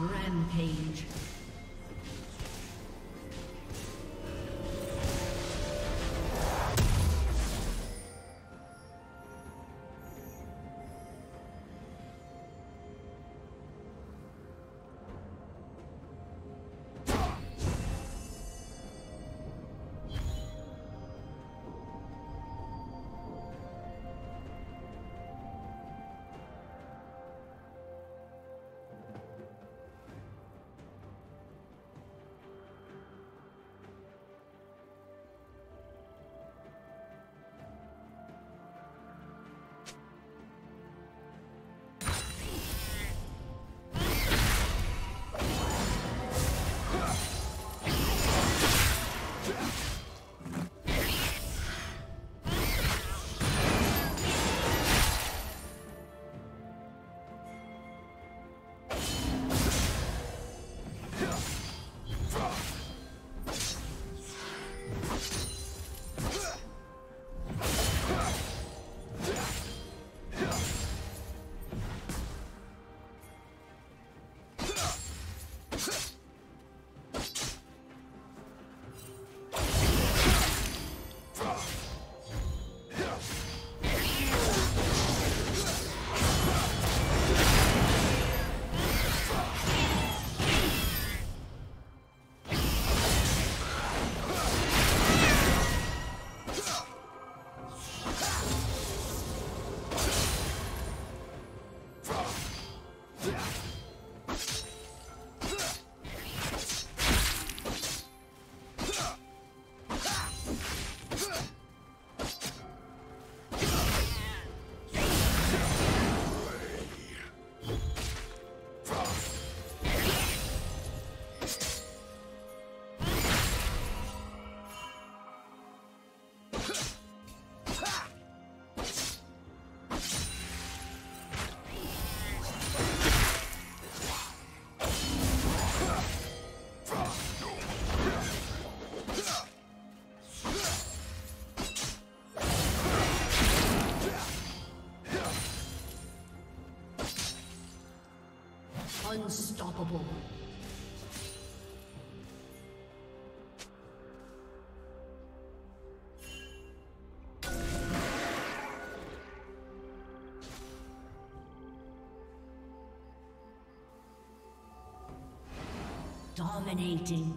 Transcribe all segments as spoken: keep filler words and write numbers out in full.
Rampage. Unstoppable. Dominating.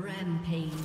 Rampage.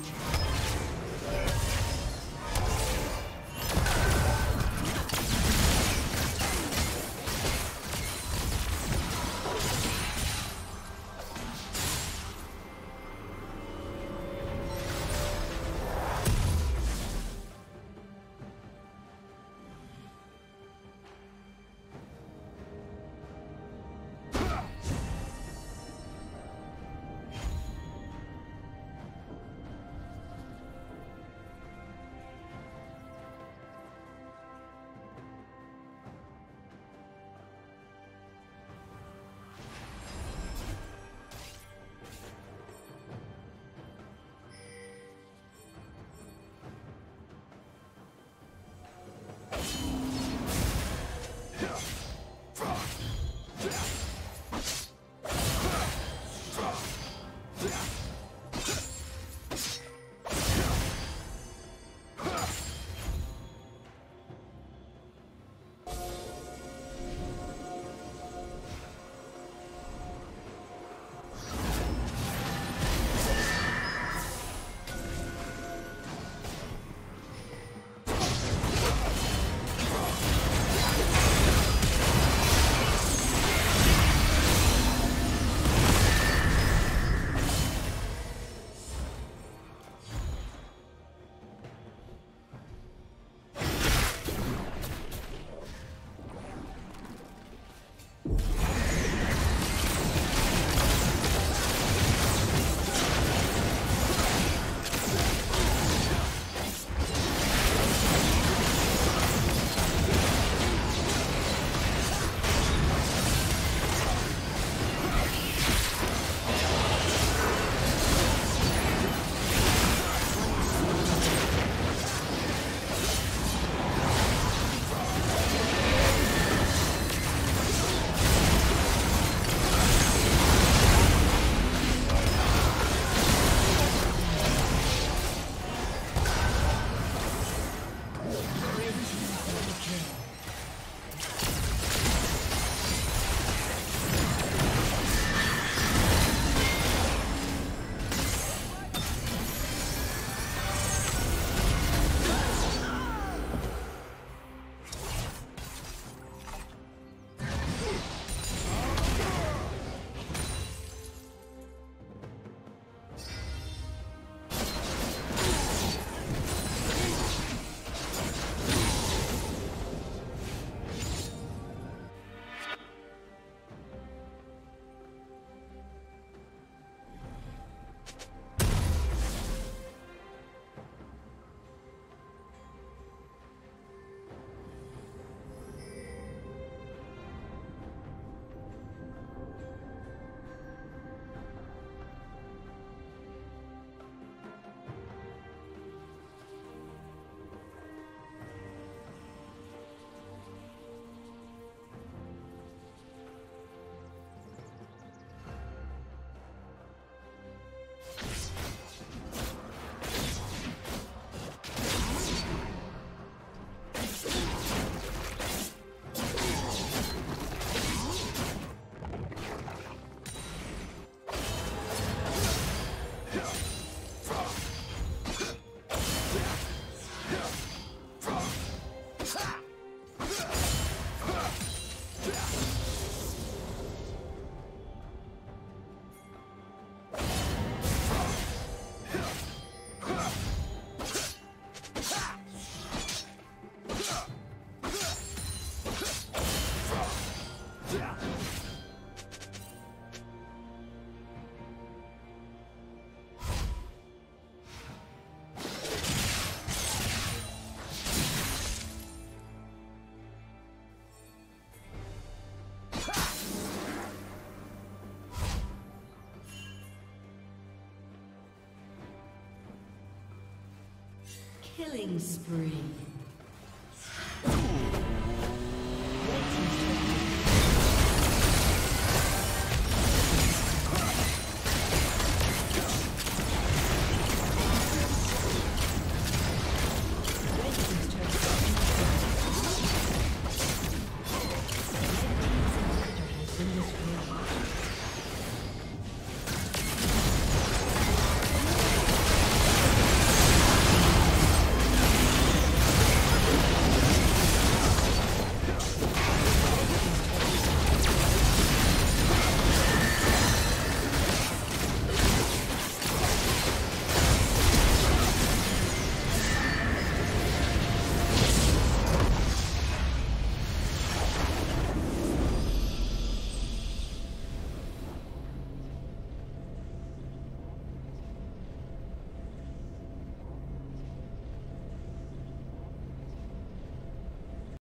Killing spree.